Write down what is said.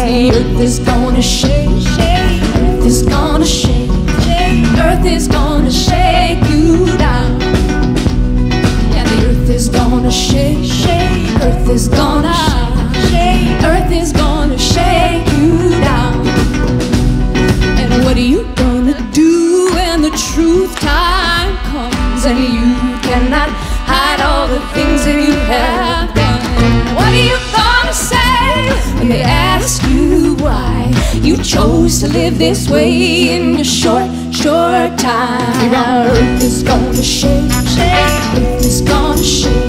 Earth is gonna shake, shake. Earth is gonna shake.